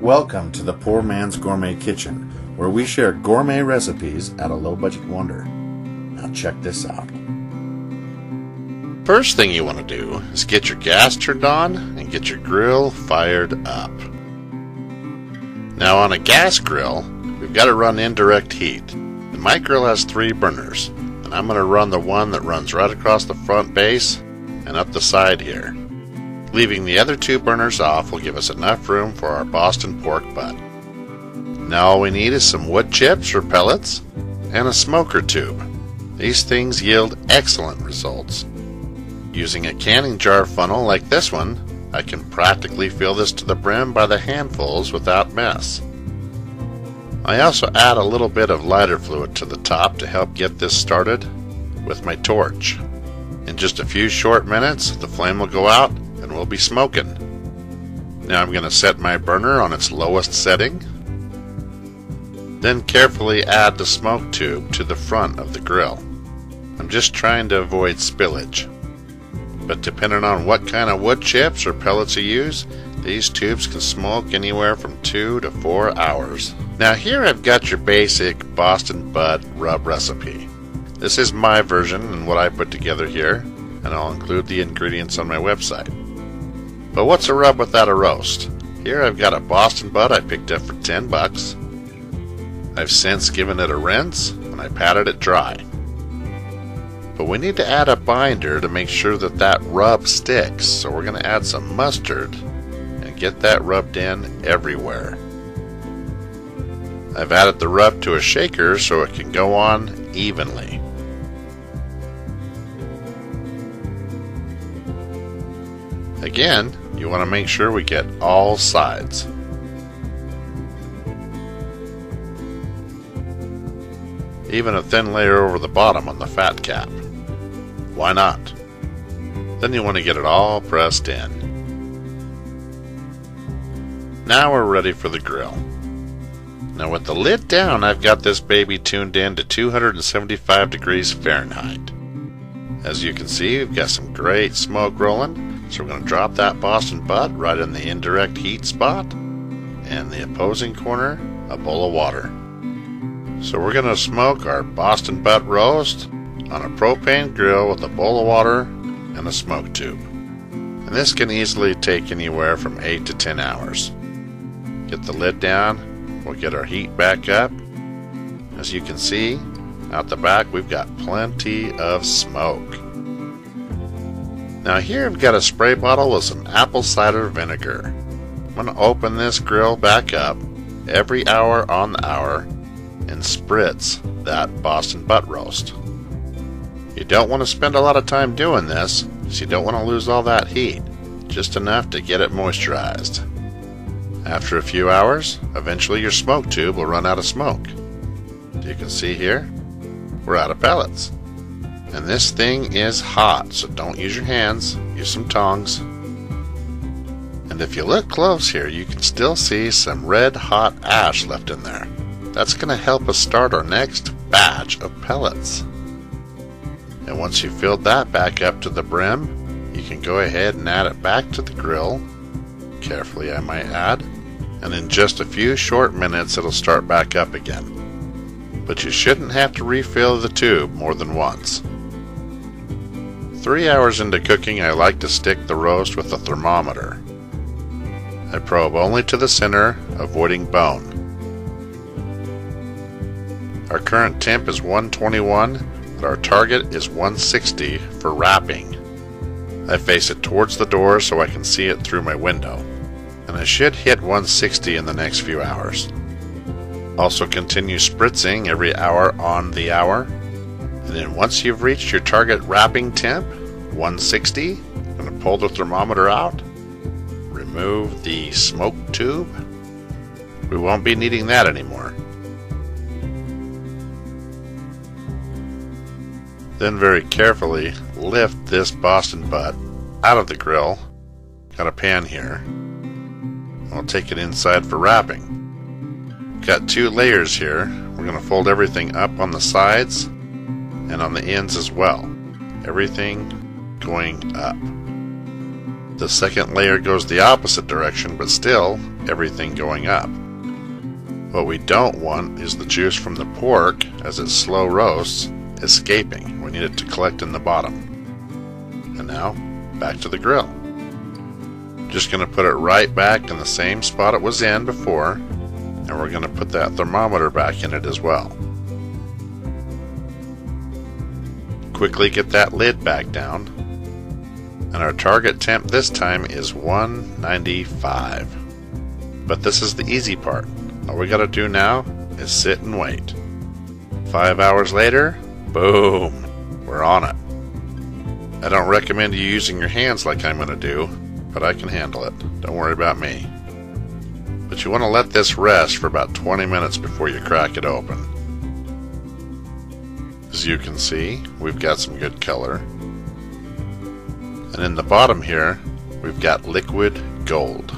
Welcome to the Poor Man's Gourmet Kitchen, where we share gourmet recipes at a low-budget wonder. Now check this out. First thing you want to do is get your gas turned on and get your grill fired up. Now on a gas grill, we've got to run indirect heat. And my grill has three burners, and I'm going to run the one that runs right across the front base and up the side here. Leaving the other two burners off will give us enough room for our Boston pork butt. Now all we need is some wood chips or pellets and a smoker tube. These things yield excellent results. Using a canning jar funnel like this one, I can practically fill this to the brim by the handfuls without mess. I also add a little bit of lighter fluid to the top to help get this started with my torch. In just a few short minutes, the flame will go out and we'll be smoking. Now I'm going to set my burner on its lowest setting, then carefully add the smoke tube to the front of the grill. I'm just trying to avoid spillage, but depending on what kind of wood chips or pellets you use, these tubes can smoke anywhere from 2 to 4 hours. Now here I've got your basic Boston butt rub recipe. This is my version and what I put together here, and I'll include the ingredients on my website. But what's a rub without a roast? Here I've got a Boston butt I picked up for $10. I've since given it a rinse and I patted it dry. But we need to add a binder to make sure that rub sticks, so we're going to add some mustard and get that rubbed in everywhere. I've added the rub to a shaker so it can go on evenly. Again, you want to make sure we get all sides. Even a thin layer over the bottom on the fat cap. Why not? Then you want to get it all pressed in. Now we're ready for the grill. Now with the lid down, I've got this baby tuned in to 275 degrees Fahrenheit. As you can see, we've got some great smoke rolling. So we're going to drop that Boston butt right in the indirect heat spot, and the opposing corner, a bowl of water. So we're going to smoke our Boston butt roast on a propane grill with a bowl of water and a smoke tube. And this can easily take anywhere from 8 to 10 hours. Get the lid down, we'll get our heat back up. As you can see, out the back we've got plenty of smoke. Now here I've got a spray bottle with some apple cider vinegar. I'm going to open this grill back up every hour on the hour and spritz that Boston butt roast. You don't want to spend a lot of time doing this, so you don't want to lose all that heat, just enough to get it moisturized. After a few hours, eventually your smoke tube will run out of smoke. As you can see here, we're out of pellets. And this thing is hot, so don't use your hands, use some tongs. And if you look close here, you can still see some red hot ash left in there. That's going to help us start our next batch of pellets. And once you've filled that back up to the brim, you can go ahead and add it back to the grill, carefully I might add, and in just a few short minutes it'll start back up again. But you shouldn't have to refill the tube more than once. 3 hours into cooking, I like to stick the roast with a thermometer. I probe only to the center, avoiding bone. Our current temp is 121, but our target is 160 for wrapping. I face it towards the door so I can see it through my window, and I should hit 160 in the next few hours. Also continue spritzing every hour on the hour. And then once you've reached your target wrapping temp, 160, I'm going to pull the thermometer out, remove the smoke tube. We won't be needing that anymore. Then very carefully lift this Boston butt out of the grill. Got a pan here. I'll take it inside for wrapping. Got two layers here. We're going to fold everything up on the sides and on the ends as well, everything going up. The second layer goes the opposite direction, but still everything going up. What we don't want is the juice from the pork, as it slow roasts, escaping. We need it to collect in the bottom. And now, back to the grill. Just going to put it right back in the same spot it was in before, and we're going to put that thermometer back in it as well. Quickly get that lid back down, and our target temp this time is 195. But this is the easy part. All we got to do now is sit and wait. 5 hours later, boom, we're on it. I don't recommend you using your hands like I'm going to do, but I can handle it. Don't worry about me. But you want to let this rest for about 20 minutes before you crack it open. As you can see, we've got some good color. And in the bottom here, we've got liquid gold.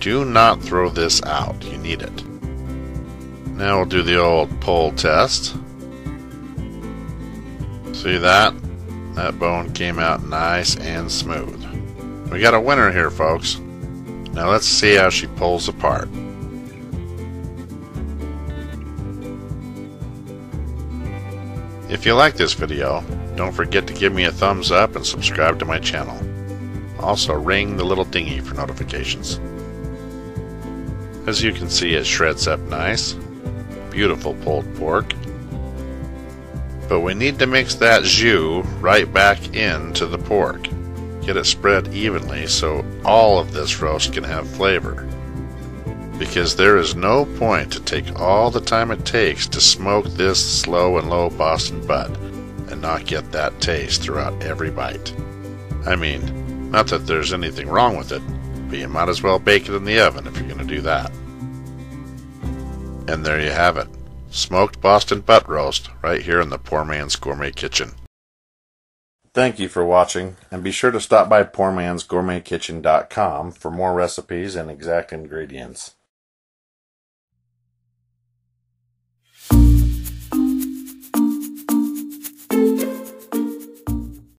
Do not throw this out. You need it. Now we'll do the old pull test. See that? That bone came out nice and smooth. We got a winner here, folks. Now let's see how she pulls apart. If you like this video, don't forget to give me a thumbs up and subscribe to my channel. Also ring the little dingy for notifications. As you can see, it shreds up nice. Beautiful pulled pork. But we need to mix that jus right back into the pork. Get it spread evenly so all of this roast can have flavor, because there is no point to take all the time it takes to smoke this slow and low Boston butt and not get that taste throughout every bite. I mean, not that there's anything wrong with it, but you might as well bake it in the oven if you're going to do that. And there you have it, smoked Boston butt roast right here in the Poor Man's Gourmet Kitchen. Thank you for watching, and be sure to stop by PoorMansGourmetKitchen.com for more recipes and exact ingredients.